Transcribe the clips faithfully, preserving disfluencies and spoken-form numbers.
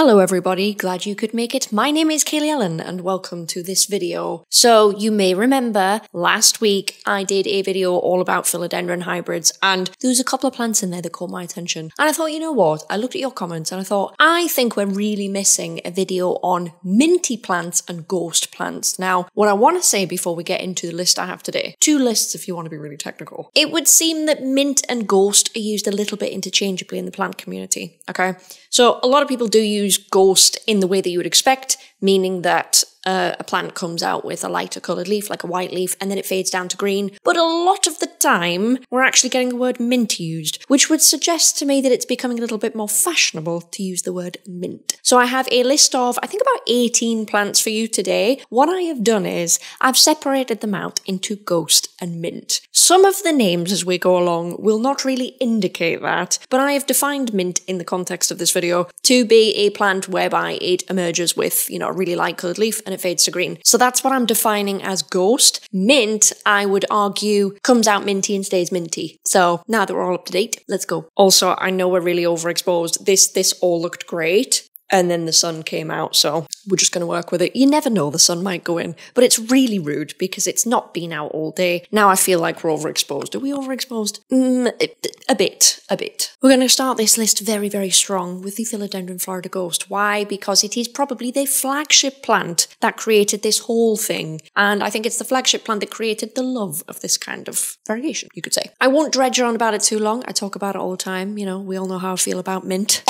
Hello everybody, glad you could make it. My name is Kayleigh Ellen and welcome to this video. So you may remember last week I did a video all about philodendron hybrids and there was a couple of plants in there that caught my attention. And I thought, you know what, I looked at your comments and I thought, I think we're really missing a video on minty plants and ghost plants. Now, what I want to say before we get into the list I have today, two lists if you want to be really technical. It would seem that mint and ghost are used a little bit interchangeably in the plant community, okay? So a lot of people do use ghost in the way that you would expect, meaning that uh, a plant comes out with a lighter coloured leaf, like a white leaf, and then it fades down to green. But a lot of the time, we're actually getting the word mint used, which would suggest to me that it's becoming a little bit more fashionable to use the word mint. So I have a list of, I think, about eighteen plants for you today. What I have done is I've separated them out into ghost and mint. Some of the names as we go along will not really indicate that, but I have defined mint in the context of this video to be a plant whereby it emerges with, you know, a really light coloured leaf and it fades to green. So that's what I'm defining as ghost. Mint, I would argue, comes out minty and stays minty. So now that we're all up to date, let's go. Also, I know we're really overexposed. This, this all looked great. And then the sun came out, so we're just going to work with it. You never know, the sun might go in. But it's really rude because it's not been out all day. Now I feel like we're overexposed. Are we overexposed? Mm, a bit, a bit. We're going to start this list very, very strong with the Philodendron Florida Ghost. Why? Because it is probably the flagship plant that created this whole thing. And I think it's the flagship plant that created the love of this kind of variation, you could say. I won't dredge on about it too long. I talk about it all the time. You know, we all know how I feel about mint.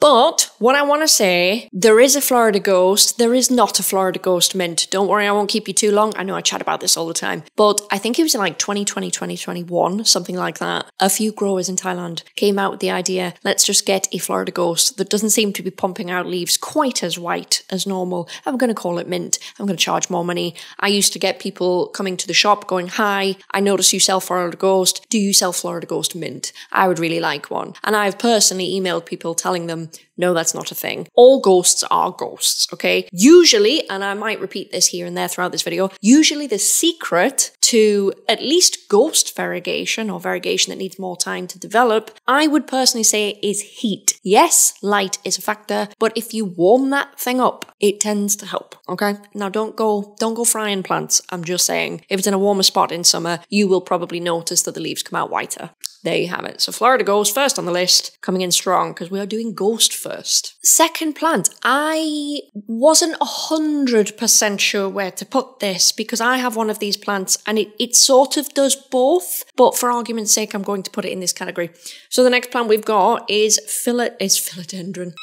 But what I want to say, there is a Florida Ghost, there is not a Florida Ghost mint. Don't worry, I won't keep you too long. I know I chat about this all the time, but I think it was in like twenty twenty, twenty twenty-one, something like that. A few growers in Thailand came out with the idea, let's just get a Florida Ghost that doesn't seem to be pumping out leaves quite as white as normal. I'm going to call it mint. I'm going to charge more money. I used to get people coming to the shop going, hi, I notice you sell Florida Ghost. Do you sell Florida Ghost mint? I would really like one. And I've personally emailed people telling them, no, that's not a thing. All ghosts are ghosts, okay? Usually, and I might repeat this here and there throughout this video, usually the secret to at least ghost variegation or variegation that needs more time to develop, I would personally say is heat. Yes, light is a factor, but if you warm that thing up, it tends to help, okay? Now don't go, don't go frying plants, I'm just saying. If it's in a warmer spot in summer, you will probably notice that the leaves come out whiter. There you have it. So Florida Ghost first on the list, coming in strong because we are doing ghost first. Second plant, I wasn't one hundred percent sure where to put this because I have one of these plants and it, it sort of does both, but for argument's sake, I'm going to put it in this category. So the next plant we've got is, philo is philodendron.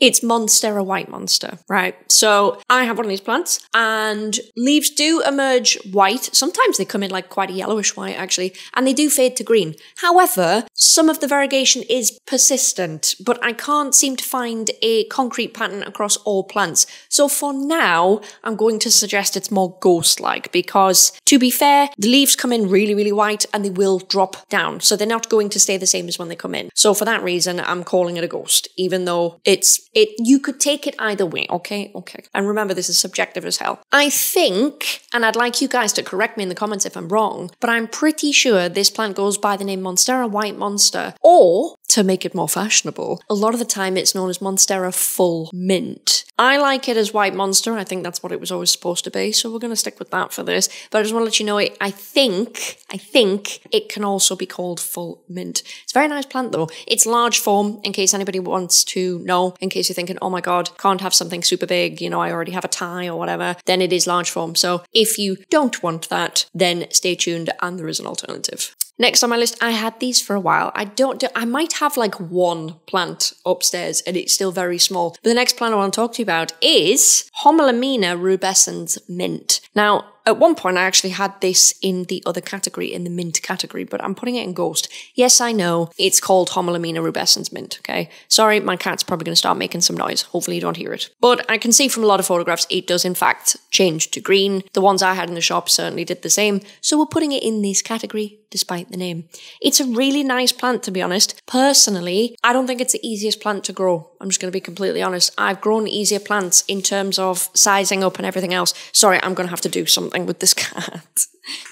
It's Monstera White Monster, right? So I have one of these plants and leaves do emerge white. Sometimes they come in like quite a yellowish white actually, and they do fade to green. However, some of the variegation is persistent, but I can't seem to find a concrete pattern across all plants. So for now, I'm going to suggest it's more ghost-like because to be fair, the leaves come in really, really white and they will drop down. So they're not going to stay the same as when they come in. So for that reason, I'm calling it a ghost, even though it's It, you could take it either way, okay? Okay. And remember, this is subjective as hell. I think, and I'd like you guys to correct me in the comments if I'm wrong, but I'm pretty sure this plant goes by the name Monstera White Monster, or, to make it more fashionable, a lot of the time it's known as Monstera Full Mint. I like it as White Monster. I think that's what it was always supposed to be, so we're going to stick with that for this. But I just want to let you know, it, I think, I think it can also be called Full Mint. It's a very nice plant, though. It's large form, in case anybody wants to know, in case you're thinking, oh my god, can't have something super big, you know, I already have a tie or whatever, then it is large form. So if you don't want that, then stay tuned and there is an alternative. Next on my list, I had these for a while. I don't do, I might have like one plant upstairs and it's still very small. But the next plant I want to talk to you about is Homalomena rubescens mint. Now, at one point, I actually had this in the other category, in the mint category, but I'm putting it in ghost. Yes, I know, it's called Homalomena rubescens mint, okay? Sorry, my cat's probably going to start making some noise. Hopefully you don't hear it. But I can see from a lot of photographs, it does in fact change to green. The ones I had in the shop certainly did the same. So we're putting it in this category, despite the name. It's a really nice plant, to be honest. Personally, I don't think it's the easiest plant to grow. I'm just going to be completely honest. I've grown easier plants in terms of sizing up and everything else. Sorry, I'm going to have to do something with this cat.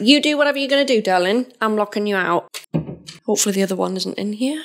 You do whatever you're going to do, darling. I'm locking you out. Hopefully the other one isn't in here.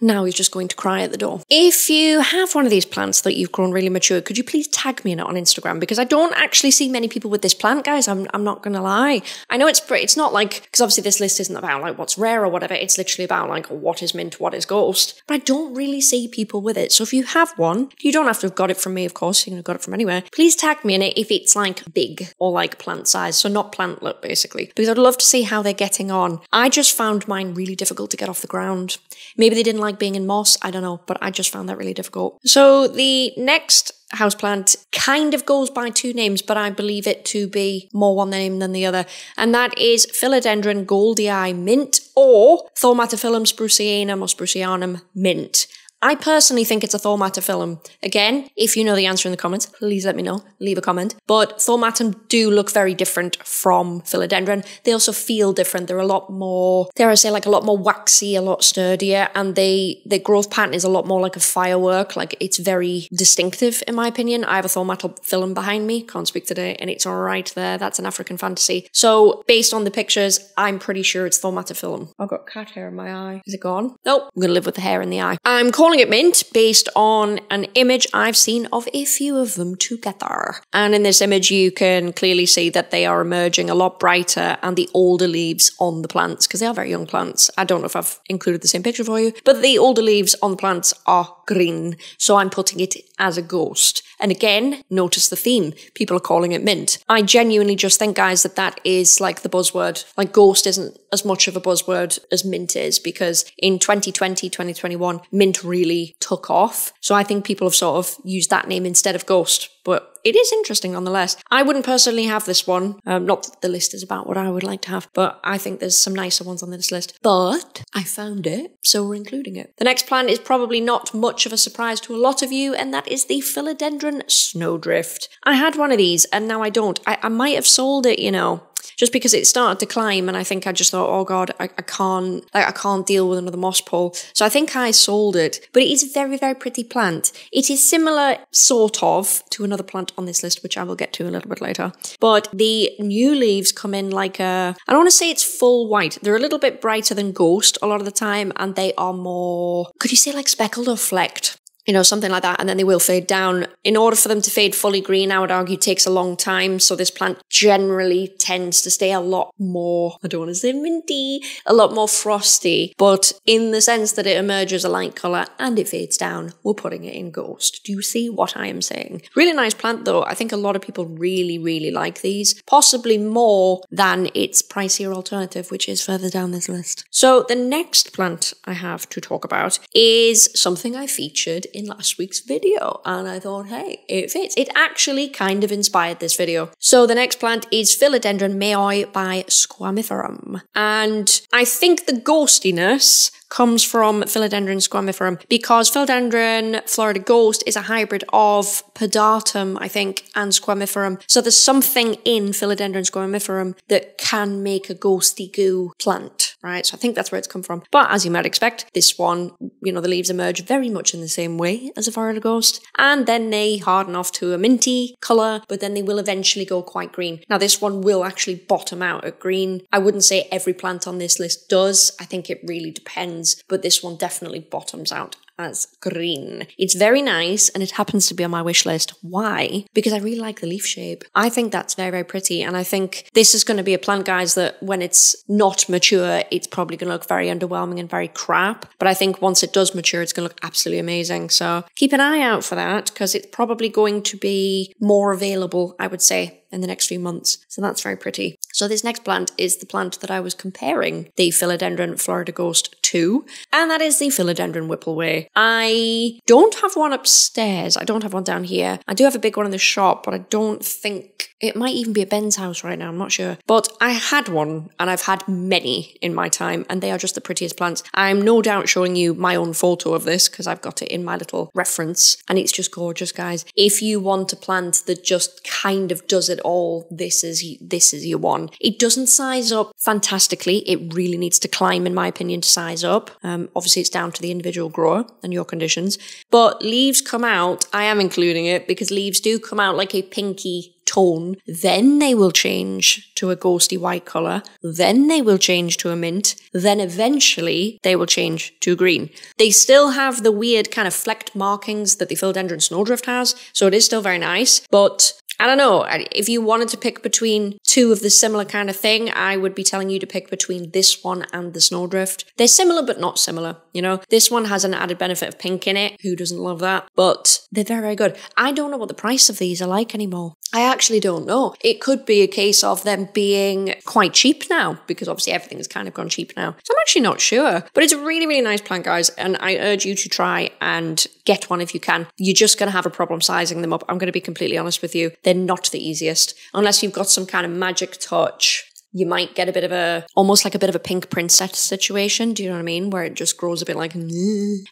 Now he's just going to cry at the door. If you have one of these plants that you've grown really mature, could you please tag me in it on Instagram? Because I don't actually see many people with this plant, guys. I'm, I'm not going to lie. I know it's it's not like, because obviously this list isn't about like what's rare or whatever. It's literally about like what is mint, what is ghost. But I don't really see people with it. So if you have one, you don't have to have got it from me, of course. You can have got it from anywhere. Please tag me in it if it's like big or like plant size. So not plantlet, basically. Because I'd love to see how they're getting on. I just found mine really difficult to get off the ground. Maybe they didn't like being in moss, I don't know, but I just found that really difficult. So the next houseplant kind of goes by two names, but I believe it to be more one name than the other, and that is Philodendron Goldii Mint or Thaumatophyllum spruceanum or spruceanum mint. I personally think it's a Thaumatophyllum. Again, if you know the answer in the comments, please let me know. Leave a comment. But Thaumatum do look very different from Philodendron. They also feel different. They're a lot more, dare I say, like a lot more waxy, a lot sturdier, and they their growth pattern is a lot more like a firework. Like, it's very distinctive, in my opinion. I have a Thaumatophyllum behind me. Can't speak today, and it's right there. That's an African fantasy. So, based on the pictures, I'm pretty sure it's Thaumatophyllum. I've got cat hair in my eye. Is it gone? Nope. I'm gonna live with the hair in the eye. I'm calling calling it mint based on an image I've seen of a few of them together. And in this image, you can clearly see that they are emerging a lot brighter and the older leaves on the plants, because they are very young plants. I don't know if I've included the same picture for you, but the older leaves on the plants are green. So I'm putting it as a ghost. And again, notice the theme. People are calling it mint. I genuinely just think, guys, that that is like the buzzword. Like, ghost isn't as much of a buzzword as mint is, because in twenty twenty, twenty twenty-one, mint really took off. So I think people have sort of used that name instead of ghost. But it is interesting nonetheless. I wouldn't personally have this one. Um, not that the list is about what I would like to have, but I think there's some nicer ones on this list. But I found it, so we're including it. The next plant is probably not much of a surprise to a lot of you, and that is the Philodendron Snowdrift. I had one of these, and now I don't. I, I might have sold it, you know. Just because it started to climb, and I think I just thought, oh god, I, I can't, like, I can't deal with another moss pole. So I think I sold it. But it is a very, very pretty plant. It is similar, sort of, to another plant on this list, which I will get to a little bit later. But the new leaves come in like a, I don't want to say it's full white. They're a little bit brighter than ghost a lot of the time, and they are more, could you say like speckled or flecked? You know, something like that, and then they will fade down. In order for them to fade fully green, I would argue takes a long time, so this plant generally tends to stay a lot more, I don't want to say minty, a lot more frosty, but in the sense that it emerges a light colour and it fades down, we're putting it in ghost. Do you see what I am saying? Really nice plant though. I think a lot of people really, really like these, possibly more than its pricier alternative, which is further down this list. So the next plant I have to talk about is something I featured in last week's video, and I thought, hey, it fits. It actually kind of inspired this video. So the next plant is Philodendron Mayoi by Squamiferum, and I think the ghostiness comes from Philodendron squamiferum, because Philodendron Florida Ghost is a hybrid of Podatum, I think, and squamiferum. So there's something in Philodendron squamiferum that can make a ghosty goo plant, right? So I think that's where it's come from. But as you might expect, this one, you know, the leaves emerge very much in the same way as a Florida Ghost, and then they harden off to a minty colour, but then they will eventually go quite green. Now this one will actually bottom out at green. I wouldn't say every plant on this list does. I think it really depends, but this one definitely bottoms out as green. It's very nice, and it happens to be on my wish list. Why? Because I really like the leaf shape. I think that's very, very pretty, and I think this is going to be a plant, guys, that when it's not mature, it's probably going to look very underwhelming and very crap, but I think once it does mature, it's going to look absolutely amazing. So keep an eye out for that, because it's probably going to be more available, I would say, in the next few months. So that's very pretty. So this next plant is the plant that I was comparing the Philodendron Florida Ghost to, and that is the Philodendron Whipple Way. I don't have one upstairs. I don't have one down here. I do have a big one in the shop, but I don't think, it might even be at Ben's house right now, I'm not sure. But I had one, and I've had many in my time, and they are just the prettiest plants. I'm no doubt showing you my own photo of this, because I've got it in my little reference, and it's just gorgeous, guys. If you want a plant that just kind of does it all, this is this is your one. It doesn't size up fantastically. It really needs to climb, in my opinion, to size up. Um, obviously, it's down to the individual grower and your conditions. But leaves come out. I am including it because leaves do come out like a pinky tone, then they will change to a ghosty white colour, then they will change to a mint, then eventually they will change to green. They still have the weird kind of flecked markings that the Philodendron Snowdrift has, so it is still very nice, but I don't know, if you wanted to pick between two of the similar kind of thing, I would be telling you to pick between this one and the Snowdrift. They're similar, but not similar, you know? This one has an added benefit of pink in it. Who doesn't love that? But they're very, very good. I don't know what the price of these are like anymore. I actually don't know. It could be a case of them being quite cheap now, because obviously everything's kind of gone cheap now. So I'm actually not sure. But it's a really, really nice plant, guys, and I urge you to try and get one if you can. You're just going to have a problem sizing them up. I'm going to be completely honest with you. They're not the easiest. Unless you've got some kind of magic touch, you might get a bit of a, almost like a bit of a pink princess situation, do you know what I mean? Where it just grows a bit like, and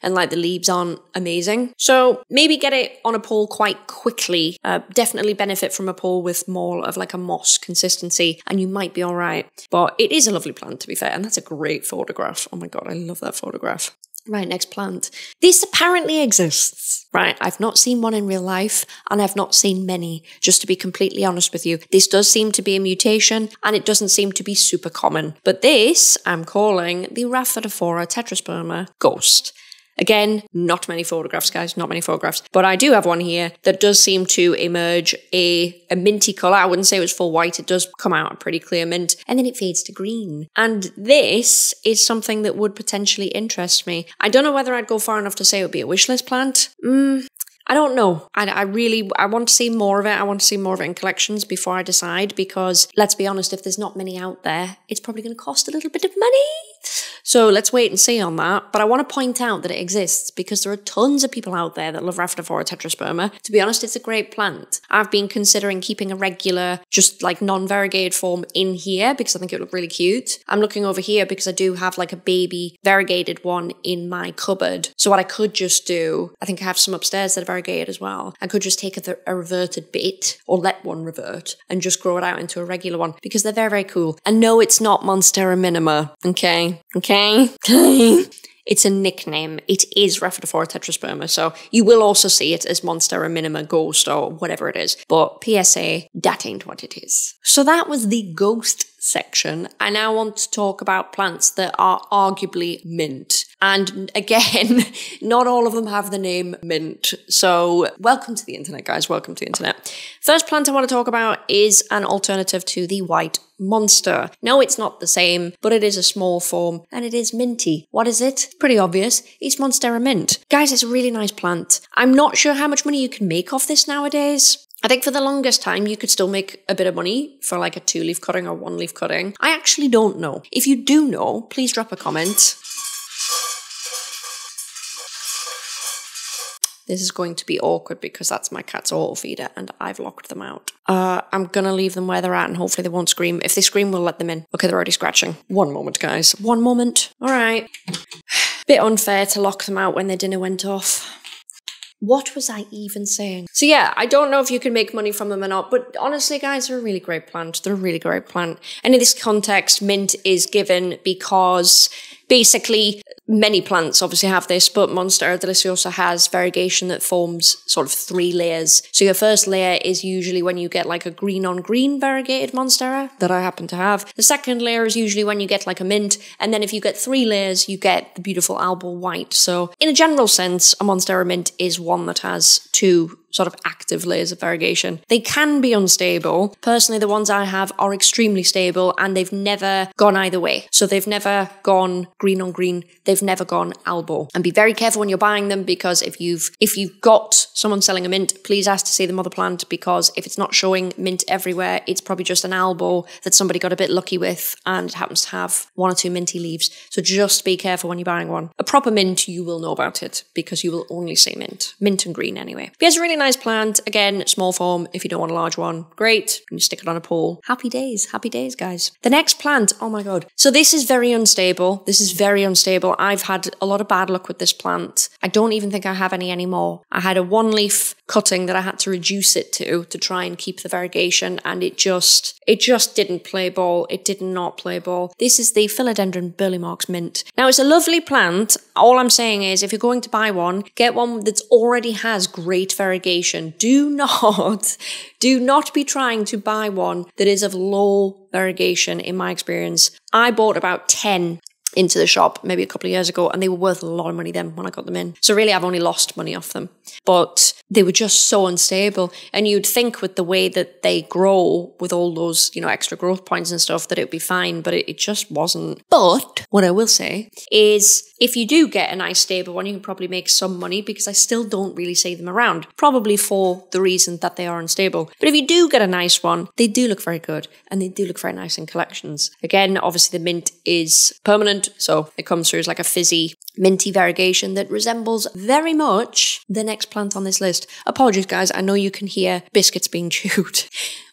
like the leaves aren't amazing. So maybe get it on a pole quite quickly. Uh, definitely benefit from a pole with more of like a moss consistency and you might be all right. But it is a lovely plant to be fair, and that's a great photograph. Oh my God, I love that photograph. Right, next plant. This apparently exists. Right, I've not seen one in real life and I've not seen many, just to be completely honest with you. This does seem to be a mutation and it doesn't seem to be super common. But this I'm calling the Rhaphidophora tetrasperma ghost. Again, not many photographs, guys, not many photographs. But I do have one here that does seem to emerge a, a minty colour. I wouldn't say it was full white. It does come out a pretty clear mint. And then it fades to green. And this is something that would potentially interest me. I don't know whether I'd go far enough to say it would be a wish list plant. Mm, I don't know. I, I really, I want to see more of it. I want to see more of it in collections before I decide. Because let's be honest, if there's not many out there, it's probably going to cost a little bit of money. So let's wait and see on that. But I want to point out that it exists because there are tons of people out there that love Rhaphidophora tetrasperma. To be honest, it's a great plant. I've been considering keeping a regular, just like non-variegated form in here because I think it would look really cute. I'm looking over here because I do have like a baby variegated one in my cupboard. So what I could just do, I think I have some upstairs that are variegated as well. I could just take a, a reverted bit or let one revert and just grow it out into a regular one because they're very, very cool. And no, it's not Monstera Minima, okay? Okay. Okay. It's a nickname. It is Rhaphidophora tetrasperma, so you will also see it as Monstera Minima Ghost or whatever it is. But P S A, that ain't what it is. So that was the ghost section. I now want to talk about plants that are arguably mint. And again, not all of them have the name mint. So welcome to the internet, guys. Welcome to the internet. First plant I want to talk about is an alternative to the white monster. No, it's not the same, but it is a small form and it is minty. What is it? Pretty obvious. It's Monstera mint. Guys, it's a really nice plant. I'm not sure how much money you can make off this nowadays. I think for the longest time, you could still make a bit of money for like a two-leaf cutting or one-leaf cutting. I actually don't know. If you do know, please drop a comment. This is going to be awkward because that's my cat's auto feeder and I've locked them out. Uh, I'm gonna leave them where they're at and hopefully they won't scream. If they scream, we'll let them in. Okay, they're already scratching. One moment, guys. One moment. All right. Bit unfair to lock them out when their dinner went off. What was I even saying? So yeah, I don't know if you can make money from them or not, but honestly, guys, they're a really great plant. They're a really great plant. And in this context, mint is given because basically many plants obviously have this, but Monstera Deliciosa has variegation that forms sort of three layers. So your first layer is usually when you get like a green on green variegated Monstera that I happen to have. The second layer is usually when you get like a mint. And then if you get three layers, you get the beautiful albal white. So in a general sense, a Monstera mint is one that has two sort of active layers of variegation. They can be unstable. Personally, the ones I have are extremely stable and they've never gone either way. So they've never gone green on green. They've never gone albo. And be very careful when you're buying them because if you've if you've got someone selling a mint, please ask to see the mother plant because if it's not showing mint everywhere, it's probably just an albo that somebody got a bit lucky with and it happens to have one or two minty leaves. So just be careful when you're buying one. A proper mint, you will know about it because you will only see mint. Mint and green anyway. But it's really nice. Nice plant. Again, small form. If you don't want a large one, great. You can stick it on a pole. Happy days. Happy days, guys. The next plant. Oh my God. So this is very unstable. This is very unstable. I've had a lot of bad luck with this plant. I don't even think I have any anymore. I had a one leaf cutting that I had to reduce it to, to try and keep the variegation. And it just, it just didn't play ball. It did not play ball. This is the Philodendron Burly Marks mint. Now it's a lovely plant. All I'm saying is if you're going to buy one, get one that already has great variegation. Do not, do not be trying to buy one that is of low variegation in my experience. I bought about ten into the shop maybe a couple of years ago and they were worth a lot of money then when I got them in. So really I've only lost money off them. But they were just so unstable. And you'd think with the way that they grow with all those, you know, extra growth points and stuff that it would be fine, but it, it just wasn't. But what I will say is if you do get a nice stable one, you can probably make some money because I still don't really see them around, probably for the reason that they are unstable. But if you do get a nice one, they do look very good and they do look very nice in collections. Again, obviously the mint is permanent. So it comes through as like a fizzy, minty variegation that resembles very much the next plant on this list. Apologies, guys. I know you can hear biscuits being chewed.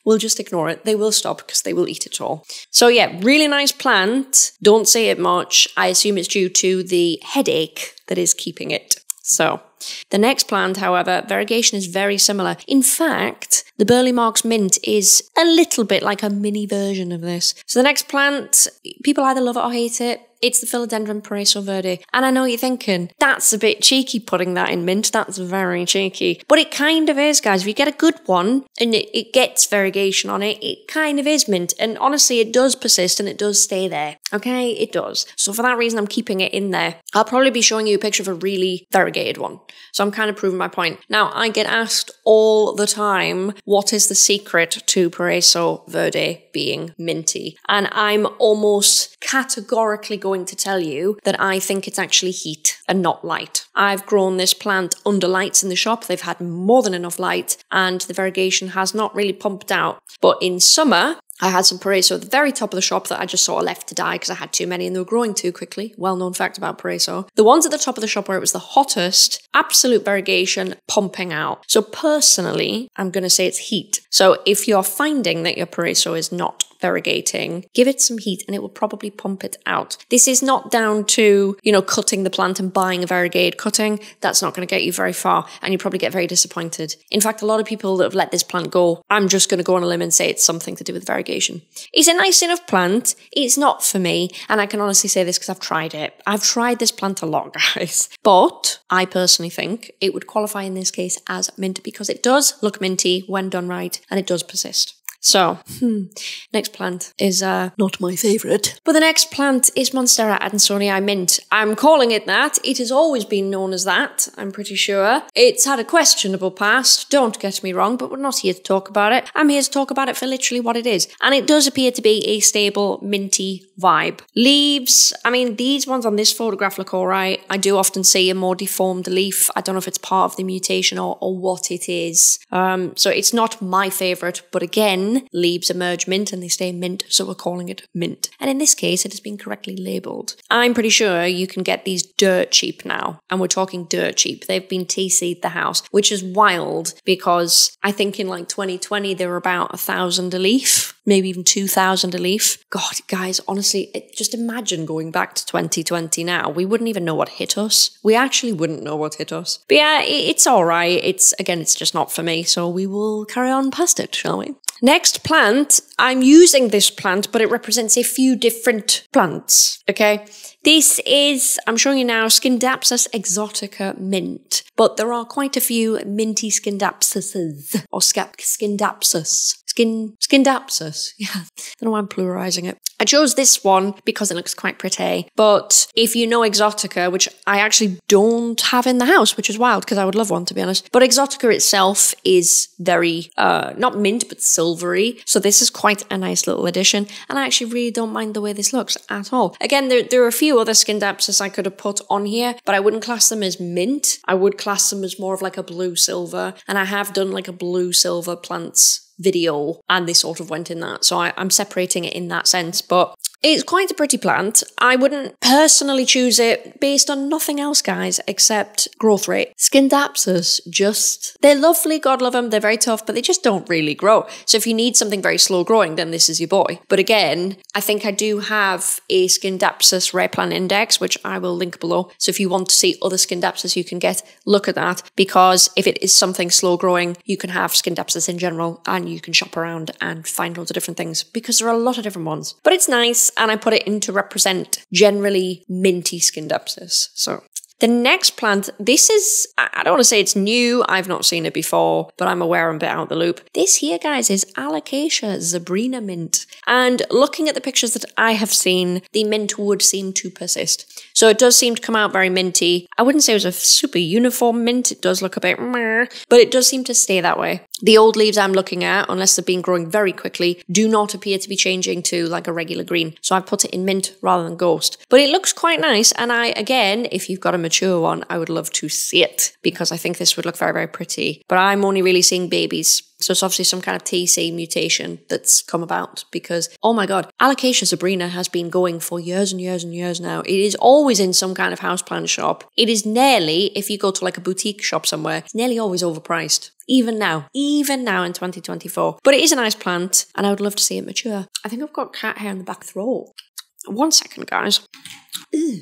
We'll just ignore it. They will stop because they will eat it all. So yeah, really nice plant. Don't say it much. I assume it's due to the headache that is keeping it. So the next plant, however, variegation is very similar. In fact, the Burly Marks mint is a little bit like a mini version of this. So the next plant, people either love it or hate it. It's the Philodendron Paraiso Verde. And I know what you're thinking, that's a bit cheeky putting that in mint. That's very cheeky. But it kind of is, guys. If you get a good one and it, it gets variegation on it, it kind of is mint. And honestly, it does persist and it does stay there. Okay, it does. So for that reason, I'm keeping it in there. I'll probably be showing you a picture of a really variegated one. So I'm kind of proving my point. Now, I get asked all the time, what is the secret to Paraiso Verde being minty? And I'm almost categorically going to tell you that I think it's actually heat and not light. I've grown this plant under lights in the shop. They've had more than enough light and the variegation has not really pumped out. But in summer, I had some Paraiso at the very top of the shop that I just sort of left to die because I had too many and they were growing too quickly. Well-known fact about Paraiso. The ones at the top of the shop where it was the hottest, absolute variegation pumping out. So personally, I'm going to say it's heat. So if you're finding that your Paraiso is not variegating, give it some heat and it will probably pump it out. This is not down to, you know, cutting the plant and buying a variegated cutting. That's not going to get you very far and you probably get very disappointed. In fact, a lot of people that have let this plant go, I'm just going to go on a limb and say it's something to do with variegation. It's a nice enough plant. It's not for me. And I can honestly say this because I've tried it. I've tried this plant a lot, guys. But I personally think it would qualify in this case as mint because it does look minty when done right and it does persist. So, hmm, next plant is uh, not my favourite. But the next plant is Monstera adansonii mint. I'm calling it that. It has always been known as that, I'm pretty sure. It's had a questionable past, don't get me wrong, but we're not here to talk about it. I'm here to talk about it for literally what it is. And it does appear to be a stable, minty vibe. Leaves, I mean, these ones on this photograph look all right. I do often see a more deformed leaf. I don't know if it's part of the mutation or, or what it is. Um, so it's not my favourite, but again, leaves emerge mint and they stay mint, so we're calling it mint. And in this case, it has been correctly labelled. I'm pretty sure you can get these dirt cheap now, and we're talking dirt cheap. They've been T C'd the house, which is wild because I think in like twenty twenty, there were about a thousand a leaf, maybe even two thousand a leaf. God, guys, honestly, it, just imagine going back to twenty twenty now. We wouldn't even know what hit us. We actually wouldn't know what hit us. But yeah, it, it's all right. It's, again, it's just not for me, so we will carry on past it, shall we? Next plant, I'm using this plant, but it represents a few different plants, okay? This is, I'm showing you now, Scindapsus exotica mint, but there are quite a few minty Scindapsuses, or Scindapsus. Skin, Scindapsus, yeah. I don't know why I'm pluralizing it. I chose this one because it looks quite pretty, but if you know exotica, which I actually don't have in the house, which is wild because I would love one, to be honest, but exotica itself is very, uh, not mint, but silvery, so this is quite a nice little addition, and I actually really don't mind the way this looks at all. Again, there, there are a few other Scindapsus I could have put on here, but I wouldn't class them as mint. I would class them as more of like a blue silver, and I have done like a blue silver plants video and they sort of went in that. So I, I'm separating it in that sense, but it's quite a pretty plant. I wouldn't personally choose it based on nothing else, guys, except growth rate. Scindapsus just, they're lovely, God love them, they're very tough, but they just don't really grow. So if you need something very slow growing, then this is your boy. But again, I think I do have a Scindapsus rare plant index, which I will link below. So if you want to see other Scindapsus you can get, look at that, because if it is something slow growing, you can have Scindapsus in general and you can shop around and find loads of different things because there are a lot of different ones. But it's nice. And I put it in to represent generally minty Scindapsus. So The next plant, this is, I don't want to say it's new, I've not seen it before, but I'm aware I'm a bit out of the loop. This here, guys, is Alocasia Zebrina mint. And looking at the pictures that I have seen, the mint would seem to persist. So it does seem to come out very minty. I wouldn't say it was a super uniform mint, it does look a bit meh, but it does seem to stay that way. The old leaves I'm looking at, unless they've been growing very quickly, do not appear to be changing to like a regular green. So I've put it in mint rather than ghost. But it looks quite nice, and I, again, if you've got a mature one, I would love to see it, because I think this would look very, very pretty. But I'm only really seeing babies. So it's obviously some kind of T C mutation that's come about because, oh my God, Alocasia Zebrina has been going for years and years and years now. It is always in some kind of houseplant shop. It is nearly, if you go to like a boutique shop somewhere, it's nearly always overpriced. Even now, even now in twenty twenty-four. But it is a nice plant and I would love to see it mature. I think I've got cat hair on the back throat. One second, guys. Ew.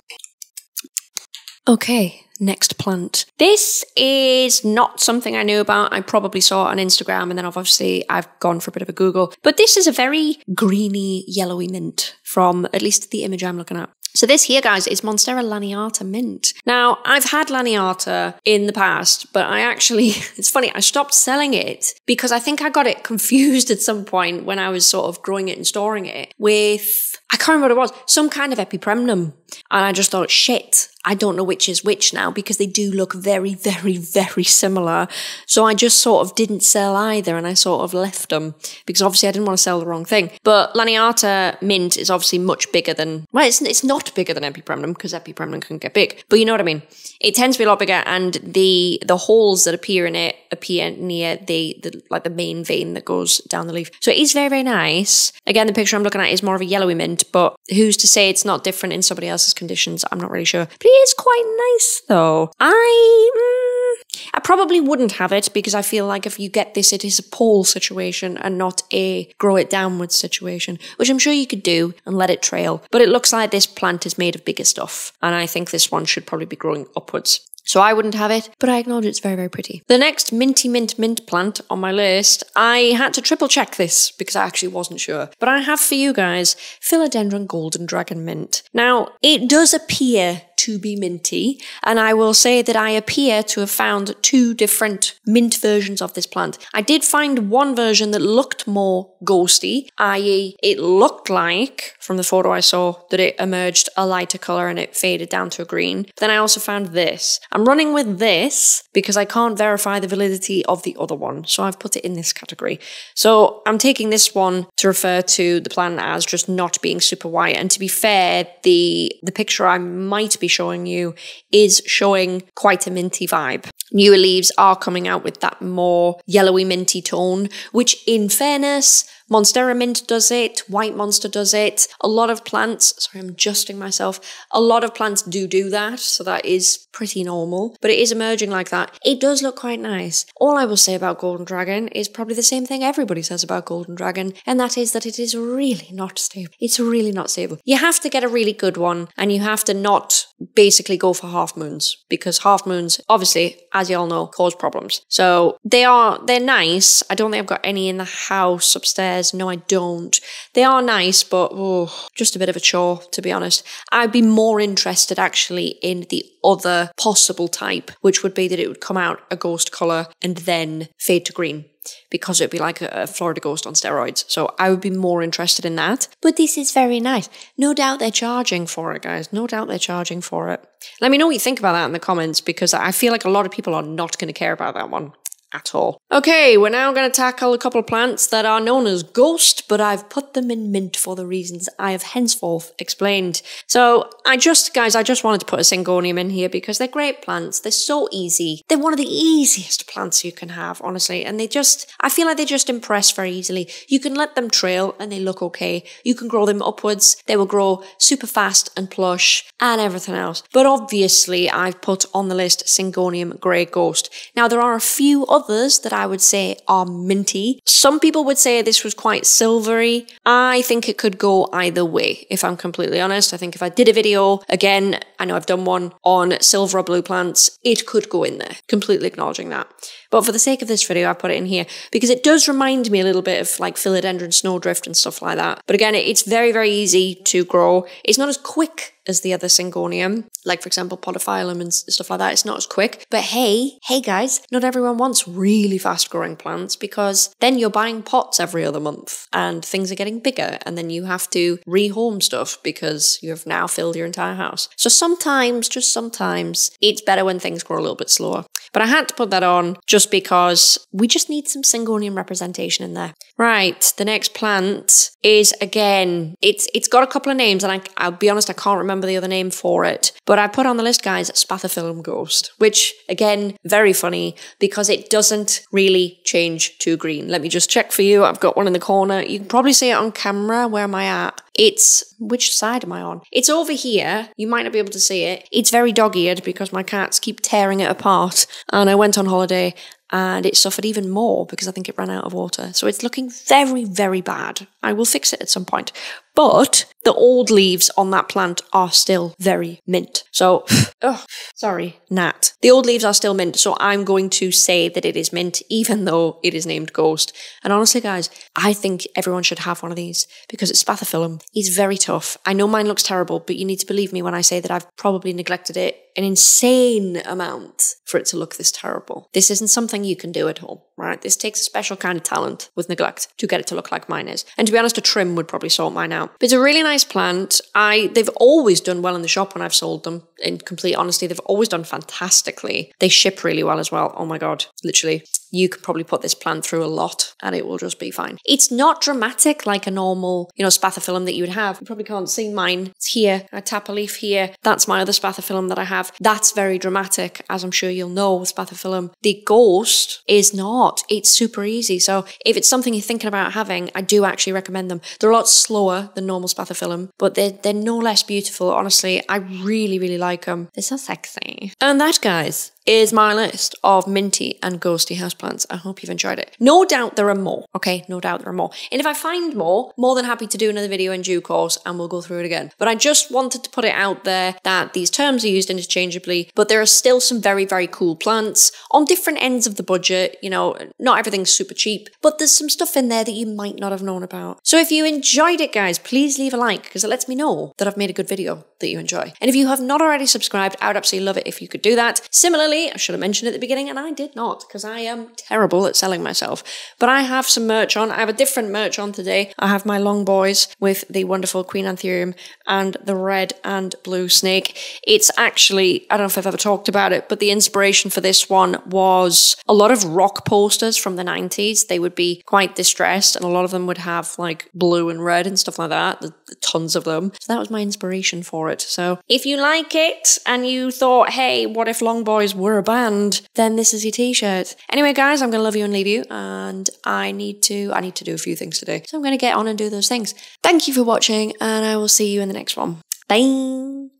Okay. Next plant. This is not something I knew about. I probably saw it on Instagram and then obviously I've gone for a bit of a Google. But this is a very greeny, yellowy mint from at least the image I'm looking at. So this here, guys, is Monstera Laniata mint. Now, I've had Laniata in the past, but I actually, it's funny, I stopped selling it because I think I got it confused at some point when I was sort of growing it and storing it with, I can't remember what it was, some kind of Epipremnum. And I just thought, shit, I don't know which is which now because they do look very, very, very similar. So I just sort of didn't sell either and I sort of left them because obviously I didn't want to sell the wrong thing. But Laniata mint is obviously much bigger than, well, it's, it's not bigger than Epipremnum because Epipremnum can get big, but you know what I mean. It tends to be a lot bigger and the the holes that appear in it appear near the, the like the main vein that goes down the leaf. So it is very, very nice. Again, the picture I'm looking at is more of a yellowy mint, but who's to say it's not different in somebody else's conditions? I'm not really sure. But it is quite nice though. I mm, I probably wouldn't have it because I feel like if you get this, it is a pole situation and not a grow it downwards situation, which I'm sure you could do and let it trail. But it looks like this plant is made of bigger stuff. And I think this one should probably be growing upwards. So I wouldn't have it, but I acknowledge it's very, very pretty. The next minty mint mint plant on my list, I had to triple check this because I actually wasn't sure. But I have for you guys, Philodendron Golden Dragon Mint. Now, it does appear to be minty, and I will say that I appear to have found two different mint versions of this plant. I did find one version that looked more ghosty, that is it looked like, from the photo I saw, that it emerged a lighter colour and it faded down to a green. But then I also found this. I'm running with this because I can't verify the validity of the other one, so I've put it in this category. So I'm taking this one to refer to the plant as just not being super white, and to be fair, the, the picture I might be showing you is showing quite a minty vibe. Newer leaves are coming out with that more yellowy minty tone, which in fairness, Monstera mint does it, White Monster does it, a lot of plants, sorry I'm adjusting myself, a lot of plants do do that, so that is pretty normal, but it is emerging like that. It does look quite nice. All I will say about Golden Dragon is probably the same thing everybody says about Golden Dragon, and that is that it is really not stable. It's really not stable. You have to get a really good one, and you have to not basically go for half moons, because half moons, obviously, as you all know, cause problems. So they are, they're nice. I don't think I've got any in the house upstairs. No, I don't. They are nice, but oh, just a bit of a chore, to be honest. I'd be more interested actually in the other possible type, which would be that it would come out a ghost colour and then fade to green, because it'd be like a Florida Ghost on steroids. So I would be more interested in that. But this is very nice. No doubt they're charging for it, guys. No doubt they're charging for it. Let me know what you think about that in the comments, because I feel like a lot of people are not going to care about that one at all. Okay, we're now going to tackle a couple of plants that are known as ghost, but I've put them in mint for the reasons I have henceforth explained. So I just, guys, I just wanted to put a Syngonium in here because they're great plants. They're so easy. They're one of the easiest plants you can have, honestly. And they just, I feel like they just impress very easily. You can let them trail and they look okay. You can grow them upwards. They will grow super fast and plush and everything else. But obviously I've put on the list Syngonium Grey Ghost. Now there are a few other Others that I would say are minty. Some people would say this was quite silvery. I think it could go either way, if I'm completely honest. I think if I did a video, again, I know I've done one on silver or blue plants, it could go in there, completely acknowledging that. But for the sake of this video, I put it in here because it does remind me a little bit of like Philodendron Snowdrift and stuff like that. But again, it's very, very easy to grow. It's not as quick as the other Syngonium, like for example Podophyllum and stuff like that. It's not as quick. But hey, hey guys, not everyone wants really fast growing plants, because then you're buying pots every other month and things are getting bigger, and then you have to rehome stuff because you have now filled your entire house. So sometimes, just sometimes, it's better when things grow a little bit slower. But I had to put that on just because we just need some Syngonium representation in there. Right, the next plant is, again, it's it's got a couple of names, and I, I'll be honest, I can't remember the other name for it. But I put on the list, guys, Spathiphyllum Ghost, which, again, very funny because it doesn't really change to green. Let me just check for you. I've got one in the corner. You can probably see it on camera. Where am I at? It's, which side am I on? It's over here. You might not be able to see it. It's very dog-eared because my cats keep tearing it apart. And I went on holiday and it suffered even more because I think it ran out of water. So it's looking very, very bad. I will fix it at some point. But the old leaves on that plant are still very mint. So, oh, sorry, Nat. The old leaves are still mint, so I'm going to say that it is mint, even though it is named Ghost. And honestly, guys, I think everyone should have one of these because it's Spathiphyllum. It's very tough. I know mine looks terrible, but you need to believe me when I say that I've probably neglected it an insane amount for it to look this terrible. This isn't something you can do at home, right? This takes a special kind of talent with neglect to get it to look like mine is. And to be honest, a trim would probably sort mine out. But it's a really nice plant. I They've always done well in the shop when I've sold them. In complete honesty, they've always done fantastically. They ship really well as well. Oh my God, literally. You could probably put this plant through a lot and it will just be fine. It's not dramatic like a normal, you know, Spathiphyllum that you would have. You probably can't see mine. It's here. I tap a leaf here. That's my other Spathiphyllum that I have. That's very dramatic, as I'm sure you'll know with Spathiphyllum. The Ghost is not. It's super easy. So if it's something you're thinking about having, I do actually recommend them. They're a lot slower than normal Spathiphyllum, but they're, they're no less beautiful. Honestly, I really, really like them. They're so sexy. And that, guys, is my list of minty and ghosty houseplants. I hope you've enjoyed it. No doubt there are more, okay? No doubt there are more. And if I find more, more than happy to do another video in due course and we'll go through it again. But I just wanted to put it out there that these terms are used interchangeably, but there are still some very, very cool plants on different ends of the budget. You know, not everything's super cheap, but there's some stuff in there that you might not have known about. So if you enjoyed it, guys, please leave a like because it lets me know that I've made a good video that you enjoy. And if you have not already subscribed, I would absolutely love it if you could do that. Similarly, I should have mentioned at the beginning, and I did not because I am terrible at selling myself. But I have some merch on. I have a different merch on today. I have my long boys with the wonderful Queen Anthurium and the red and blue snake. It's actually, I don't know if I've ever talked about it, but the inspiration for this one was a lot of rock posters from the nineties. They would be quite distressed and a lot of them would have like blue and red and stuff like that. There's tons of them. So that was my inspiration for it. So if you like it and you thought, hey, what if long boys were a band, then this is your t-shirt. Anyway, guys, I'm gonna love you and leave you, and I need to I need to do a few things today, so I'm gonna get on and do those things. Thank you for watching, and I will see you in the next one. Bye.